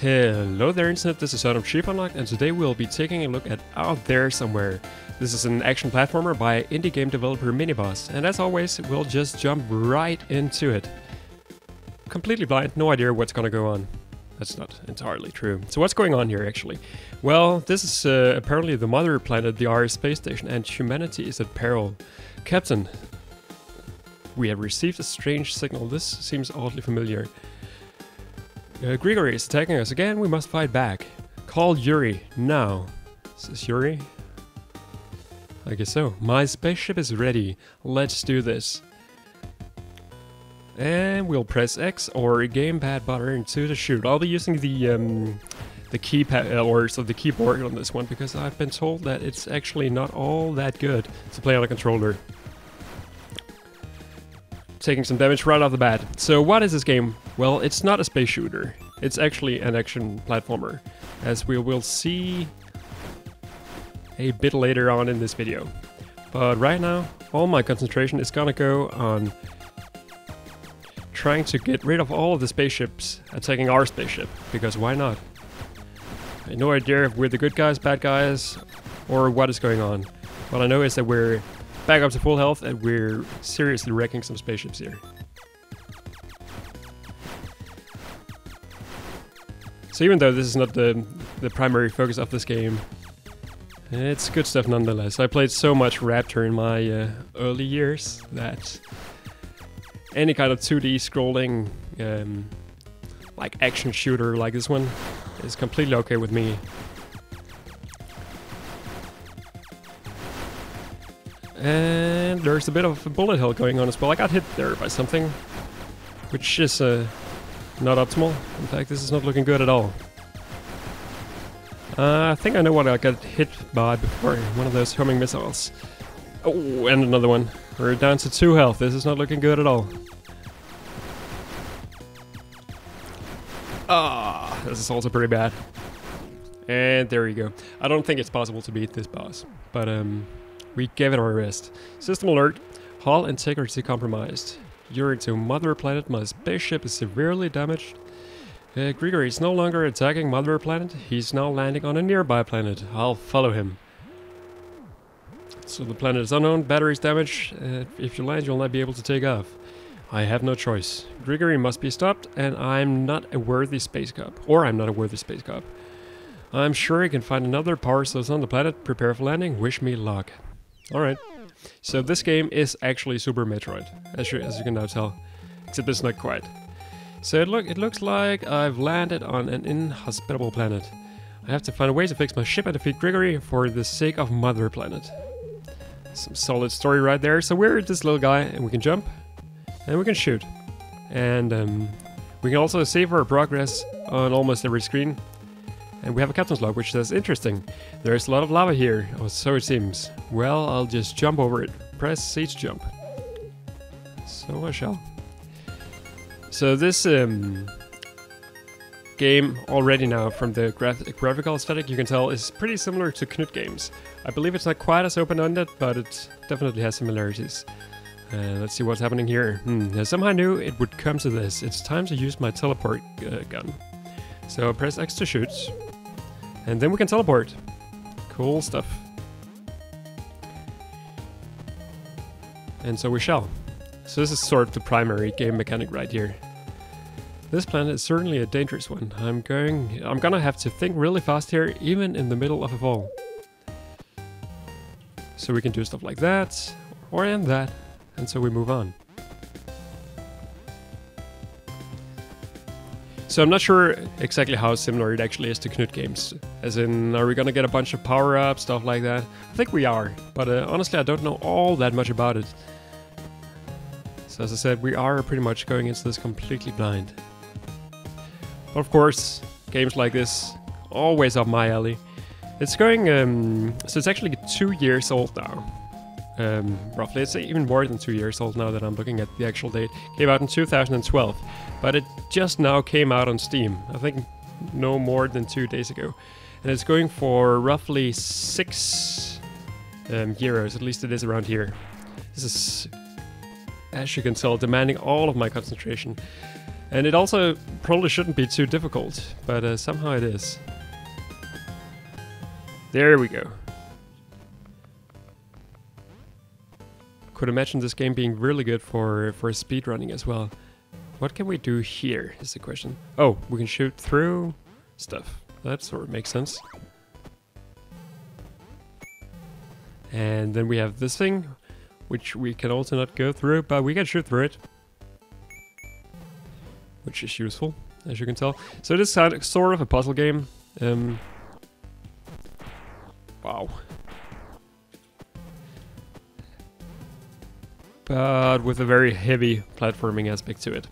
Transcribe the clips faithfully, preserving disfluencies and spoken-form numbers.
Hello there internet, this is Adam Sheep Unlocked and today we'll be taking a look at Out There Somewhere. This is an action platformer by indie game developer Miniboss, and as always we'll just jump right into it. Completely blind, no idea what's gonna go on. That's not entirely true. So what's going on here actually? Well, this is uh, apparently the mother planet, the Ares space station, and humanity is at peril. Captain, we have received a strange signal. This seems oddly familiar. Uh, Grigory is attacking us again, we must fight back. Call Yuri, now. Is this Yuri? I guess so. My spaceship is ready. Let's do this. And we'll press X or gamepad button to the shoot. I'll be using the um, the keypad or so the keyboard on this one because I've been told that it's actually not all that good to play on a controller. Taking some damage right off the bat. So what is this game? Well, it's not a space shooter. It's actually an action platformer, as we will see a bit later on in this video. But right now, all my concentration is gonna go on trying to get rid of all of the spaceships attacking our spaceship, because why not? I have no idea if we're the good guys, bad guys, or what is going on. What I know is that we're back up to full health, and we're seriously wrecking some spaceships here. So even though this is not the, the primary focus of this game, it's good stuff nonetheless. I played so much Raptor in my uh, early years that any kind of two D scrolling, um, like action shooter like this one, is completely okay with me. And there's a bit of a bullet hell going on as well. I got hit there by something, which is uh, not optimal. In fact, this is not looking good at all. Uh, I think I know what I got hit by before. One of those homing missiles. Oh, and another one. We're down to two health. This is not looking good at all. Ah, this is also pretty bad. And there you go. I don't think it's possible to beat this boss, but um. we gave it our best. System alert. Hull integrity compromised. Yuri to Mother Planet. My spaceship is severely damaged. Uh, Grigory is no longer attacking Mother Planet. He's now landing on a nearby planet. I'll follow him. So the planet is unknown. Batteries damaged. Uh, if you land, you'll not be able to take off. I have no choice. Grigory must be stopped, and I'm not a worthy space cop. Or I'm not a worthy space cop. I'm sure I can find another power source on the planet. Prepare for landing. Wish me luck. Alright, so this game is actually Super Metroid, as you, as you can now tell, except it's not quite. So it, look, it looks like I've landed on an inhospitable planet. I have to find a way to fix my ship and defeat Grigory for the sake of Mother Planet. Some solid story right there. So we're this little guy and we can jump, and we can shoot. And um, we can also save our progress on almost every screen. And we have a captain's log, which says, interesting, there's a lot of lava here, or so it seems. Well, I'll just jump over it. Press C to jump. So I shall. So this um, game, already now, from the graph graphical aesthetic, you can tell, is pretty similar to Knut games. I believe it's not quite as open-ended, but it definitely has similarities. Uh, let's see what's happening here. Hmm, somehow I knew it would come to this. It's time to use my teleport uh, gun. So press X to shoot. And then we can teleport. Cool stuff. And so we shall. So this is sort of the primary game mechanic right here. This planet is certainly a dangerous one. I'm going... I'm gonna have to think really fast here, even in the middle of a fall. So we can do stuff like that, or and that, and so we move on. So I'm not sure exactly how similar it actually is to Knut games. As in, are we gonna get a bunch of power-ups, stuff like that? I think we are, but uh, honestly I don't know all that much about it. So as I said, we are pretty much going into this completely blind. But of course, games like this, always up my alley. It's going, um, so it's actually two years old now. Um, roughly, it's even more than two years old now that I'm looking at the actual date. Came out in two thousand twelve, but it just now came out on Steam, I think no more than two days ago. And it's going for roughly six um, euros, at least it is around here. This is, as you can tell, demanding all of my concentration. And it also probably shouldn't be too difficult, but uh, somehow it is. There we go. Could imagine this game being really good for, for speedrunning as well. What can we do here is the question. Oh, we can shoot through stuff. That sort of makes sense. And then we have this thing, which we can also not go through, but we can shoot through it. Which is useful, as you can tell. So this is sort of a puzzle game. Um, wow. But with a very heavy platforming aspect to it.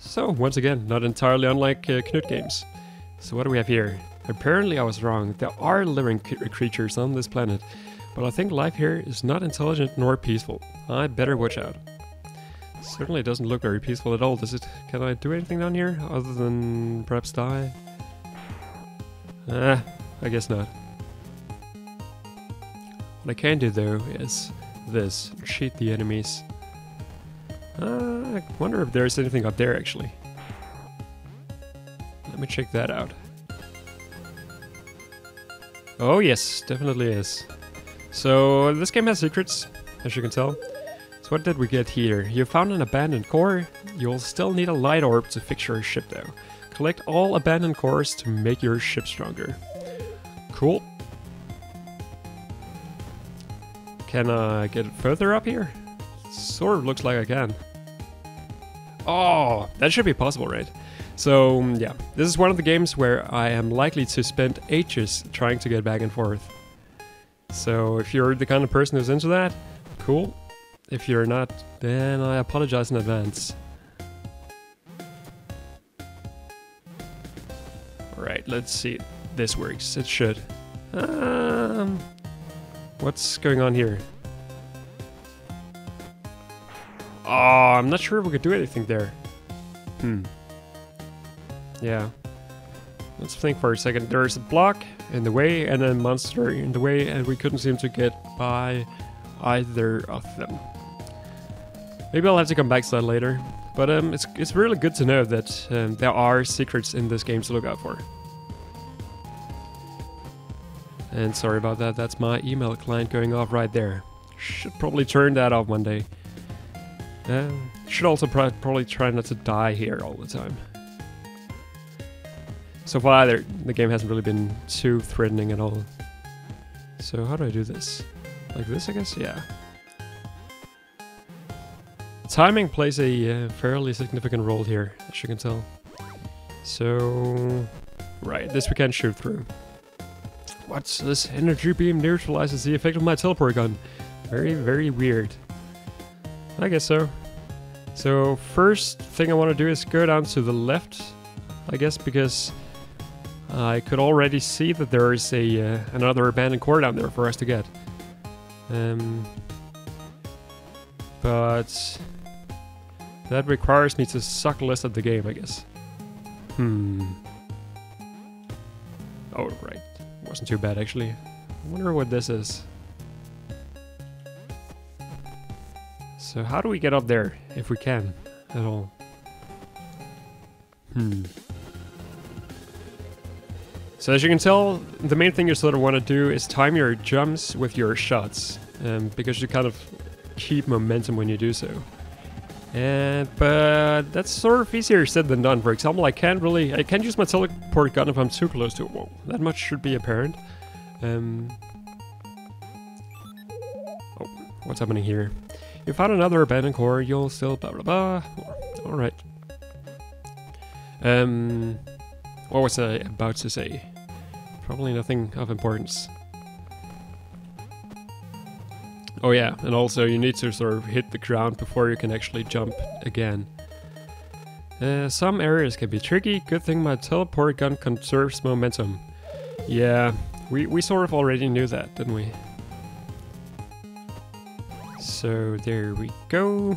So, once again, not entirely unlike uh, Knut games. So what do we have here? Apparently I was wrong. There are living creatures on this planet, but I think life here is not intelligent nor peaceful. I better watch out. Certainly doesn't look very peaceful at all, does it? Can I do anything down here other than perhaps die? Ah, I guess not. What I can do though is this, cheat the enemies. Uh, I wonder if there's anything up there actually. Let me check that out. Oh yes, definitely is. So this game has secrets, as you can tell. So what did we get here? You found an abandoned core. You'll still need a light orb to fix your ship though. Collect all abandoned cores to make your ship stronger. Cool. Can I get further up here? Sort of looks like I can. Oh, that should be possible, right? So yeah, this is one of the games where I am likely to spend ages trying to get back and forth. So if you're the kind of person who's into that, cool. If you're not, then I apologize in advance. Alright, let's see if this works. It should. Um, what's going on here? Oh, I'm not sure if we could do anything there. Hmm. Yeah. Let's think for a second. There's a block in the way and a monster in the way, and we couldn't seem to get by either of them. Maybe I'll have to come back to that later, but um, it's, it's really good to know that um, there are secrets in this game to look out for. And sorry about that, that's my email client going off right there. Should probably turn that off one day. Uh, should also pro probably try not to die here all the time. So far, there, the game hasn't really been too threatening at all. So how do I do this? Like this, I guess? Yeah. Timing plays a uh, fairly significant role here, as you can tell. So, right, this we can shoot through. What's this? Energy beam neutralizes the effect of my teleport gun. Very, very weird. I guess so. So, first thing I want to do is go down to the left, I guess, because I could already see that there is a uh, another abandoned core down there for us to get. Um, but that requires me to suck less at the game, I guess. Hmm. Oh, right. Wasn't too bad, actually. I wonder what this is. So how do we get up there, if we can, at all? Hmm. So as you can tell, the main thing you sort of want to do is time your jumps with your shots, um, because you kind of keep momentum when you do so. And, but that's sort of easier said than done. For example, I can't really, I can't use my teleport gun if I'm too close to a wall. That much should be apparent. Um, oh, what's happening here? You found another abandoned core, you'll still blah blah blah. Alright. Um, what was I about to say? Probably nothing of importance. Oh yeah, and also you need to sort of hit the ground before you can actually jump again. Uh, some areas can be tricky. Good thing my teleport gun conserves momentum. Yeah, we, we sort of already knew that, didn't we? So there we go.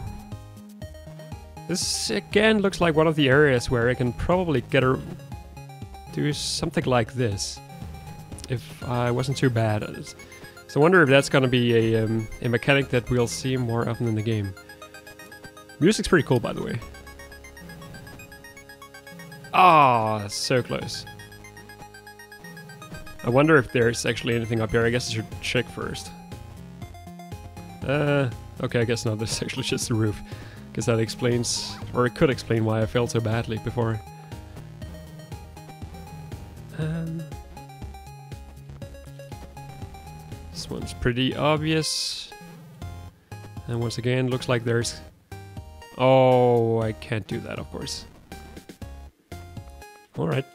This again looks like one of the areas where I can probably get a... do something like this, if I wasn't too bad at it. So I wonder if that's going to be a, um, a mechanic that we'll see more often in the game. Music's pretty cool, by the way. Ah, oh, so close. I wonder if there's actually anything up here. I guess I should check first. Uh, okay, I guess not. This is actually just a roof. Because that explains, or it could explain why I failed so badly before. Um, this one's pretty obvious. And once again, looks like there's... Oh, I can't do that, of course. Alright.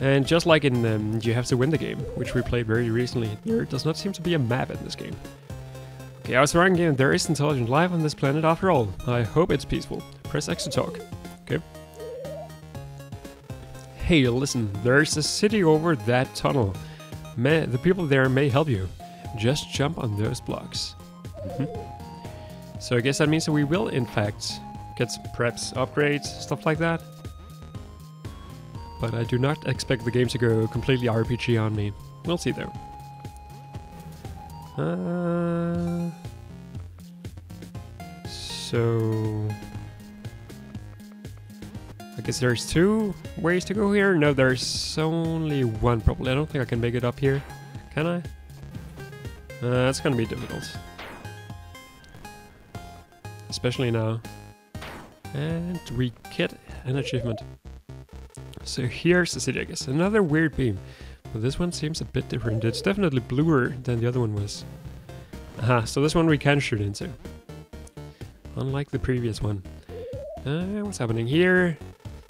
And just like in um, You Have to Win the Game, which we played very recently, there does not seem to be a map in this game. Okay, I was wrong again. There is intelligent life on this planet after all. I hope it's peaceful. Press X to talk. Okay. Hey, listen, there's a city over that tunnel. May, the people there may help you. Just jump on those blocks. Mm-hmm. So I guess that means that we will, in fact, get some preps, upgrades, stuff like that. But I do not expect the game to go completely R P G on me. We'll see though. Uh, so... I guess there's two ways to go here. No, there's only one probably. I don't think I can make it up here. Can I? Uh, it's gonna be difficult. Especially now. And we get an achievement. So here's the city, I guess. Another weird beam. But this one seems a bit different. It's definitely bluer than the other one was. Aha, so this one we can shoot into. Unlike the previous one. Uh, what's happening here?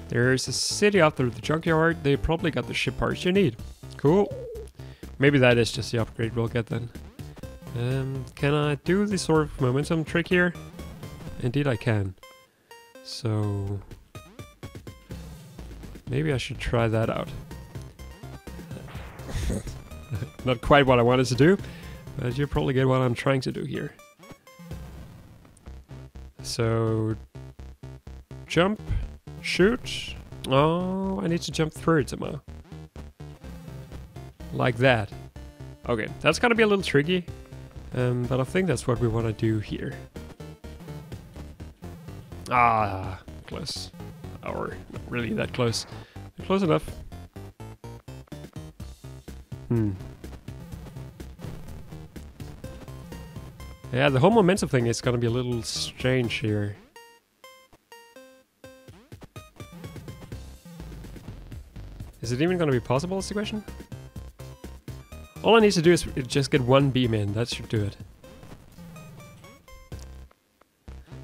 There's a city after the junkyard. They probably got the ship parts you need. Cool. Maybe that is just the upgrade we'll get then. Um, can I do this sort of momentum trick here? Indeed I can. So... maybe I should try that out. Not quite what I wanted to do, but you probably get what I'm trying to do here. So... jump, shoot... Oh, I need to jump through it somehow. Like that. Okay, that's gonna be a little tricky, um, but I think that's what we want to do here. Ah, close. Or not really that close. Close enough. Hmm. Yeah, the whole momentum thing is gonna be a little strange here. Is it even gonna be possible, is the question? All I need to do is just get one beam in, that should do it.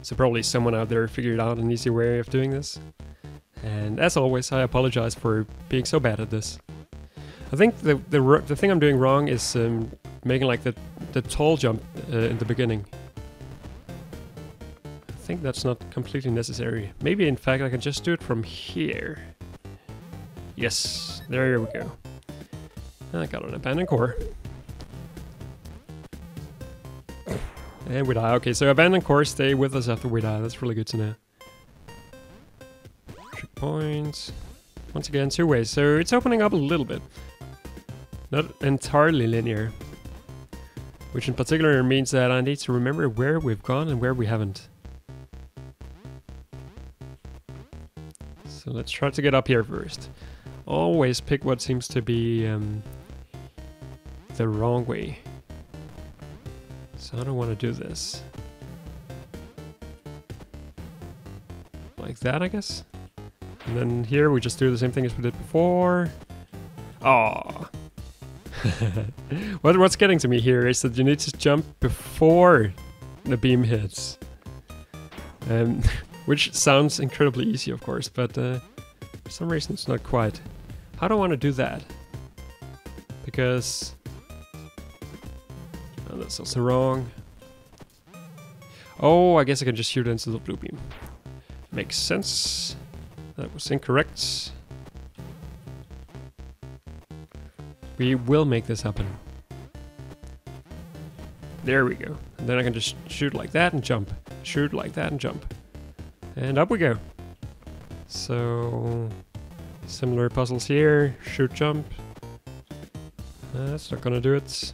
So probably someone out there figured out an easy way of doing this. And as always, I apologize for being so bad at this. I think the the, the thing I'm doing wrong is um, making like the, the tall jump uh, in the beginning. I think that's not completely necessary. Maybe in fact I can just do it from here. Yes, there we go. I got an abandoned core. And we die. Okay, so abandoned core stay with us after we die. That's really good to know. Checkpoints. Once again, two ways. So it's opening up a little bit. Not entirely linear. Which in particular means that I need to remember where we've gone and where we haven't. So let's try to get up here first. Always pick what seems to be um, the wrong way. So I don't want to do this. Like that, I guess. And then here we just do the same thing as we did before. Aww. what, what's getting to me here is that you need to jump before the beam hits. Um, which sounds incredibly easy, of course, but uh, for some reason it's not quite. I don't want to do that. Because... oh, that's also wrong. Oh, I guess I can just shoot into the blue beam. Makes sense. That was incorrect. We will make this happen. There we go. And then I can just shoot like that and jump. Shoot like that and jump. And up we go. So... similar puzzles here. Shoot, jump. Uh, that's not gonna do it.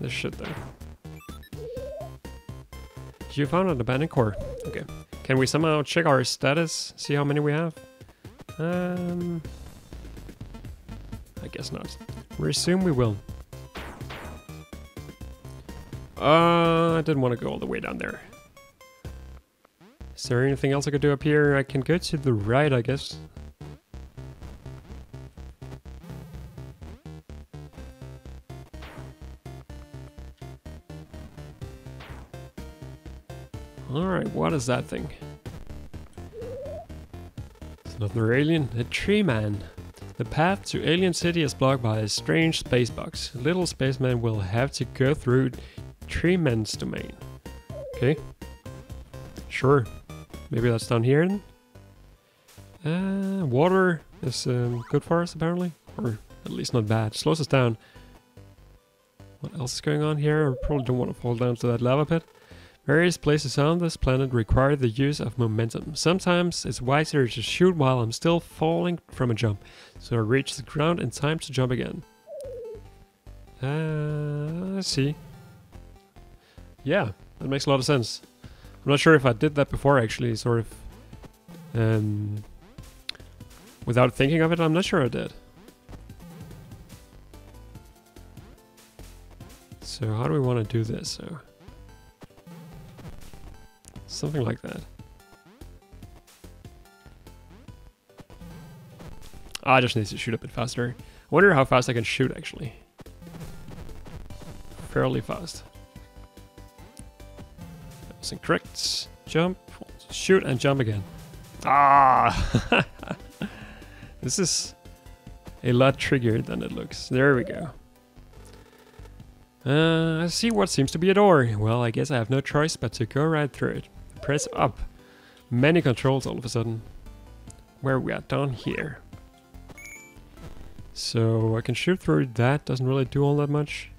This shit though. You found an abandoned core. Okay. Can we somehow check our status? See how many we have? Um, I guess not. We assume we will. Uh, I didn't want to go all the way down there. Is there anything else I could do up here? I can go to the right, I guess. Alright, what is that thing? It's another alien, a tree man. The path to Alien City is blocked by a strange space box. Little spaceman will have to go through Tree Man's domain. Okay. Sure. Maybe that's down here then? Uh, water is um, good for us apparently. Or at least not bad. Slows us down. What else is going on here? I probably don't want to fall down to that lava pit. Various places on this planet require the use of momentum. Sometimes it's wiser to shoot while I'm still falling from a jump, so I reach the ground in time to jump again. Uh, I see. Yeah, that makes a lot of sense. I'm not sure if I did that before actually, sort of... Um, without thinking of it, I'm not sure I did. So how do we want to do this? So... something like that. Oh, I just need to shoot a bit faster. I wonder how fast I can shoot actually. Fairly fast. That was incorrect. Jump, shoot, and jump again. Ah! This is a lot trickier than it looks. There we go. Uh, I see what seems to be a door. Well, I guess I have no choice but to go right through it. Press up. Many controls all of a sudden. Where we are down here. So I can shoot through that, doesn't really do all that much.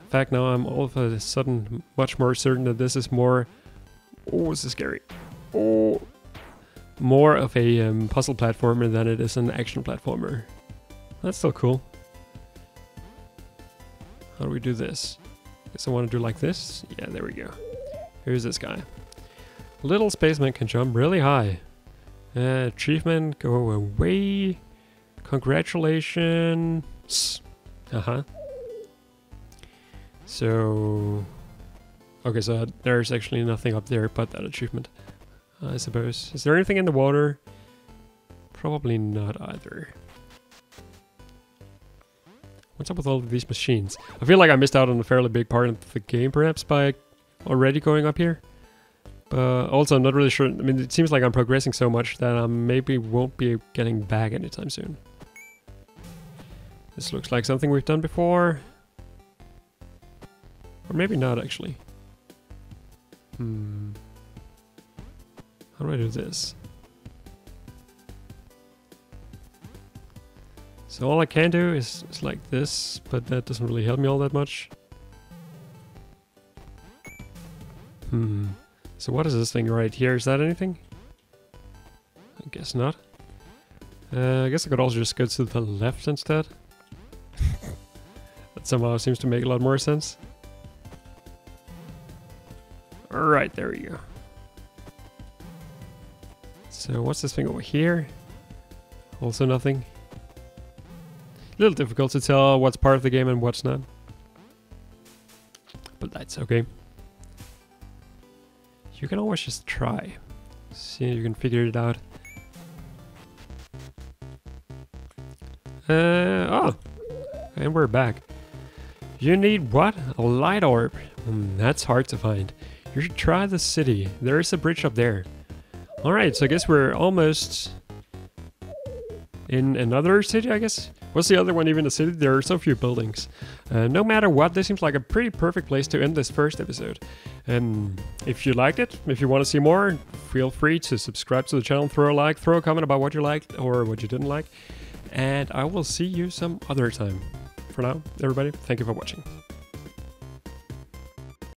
In fact, now I'm all of a sudden much more certain that this is more... oh, this is scary. Oh, more of a um, puzzle platformer than it is an action platformer. That's still cool. How do we do this? Guess I want to do like this. Yeah, there we go. Here's this guy. Little spaceman can jump really high. Uh, achievement, go away. Congratulations. Uh-huh. So... okay, so there's actually nothing up there but that achievement, I suppose. Is there anything in the water? Probably not either. What's up with all of these machines? I feel like I missed out on a fairly big part of the game, perhaps, by... already going up here, but also I'm not really sure. I mean, it seems like I'm progressing so much that I maybe won't be getting back anytime soon. This looks like something we've done before, or maybe not actually. Hmm. How do I do this? So all I can do is, is like this, but that doesn't really help me all that much. Hmm. So what is this thing right here? Is that anything? I guess not. Uh, I guess I could also just go to the left instead. That somehow seems to make a lot more sense. Alright, there we go. So what's this thing over here? Also nothing. A little difficult to tell what's part of the game and what's not. But that's okay. You can always just try. See if you can figure it out. Uh, oh! And we're back. You need what? A light orb. Mm, that's hard to find. You should try the city. There is a bridge up there. Alright, so I guess we're almost... in another city, I guess? Was the other one even a city? There are so few buildings. Uh, no matter what, this seems like a pretty perfect place to end this first episode. And um, if you liked it, if you want to see more, feel free to subscribe to the channel, throw a like, throw a comment about what you liked or what you didn't like. And I will see you some other time. For now, everybody, thank you for watching.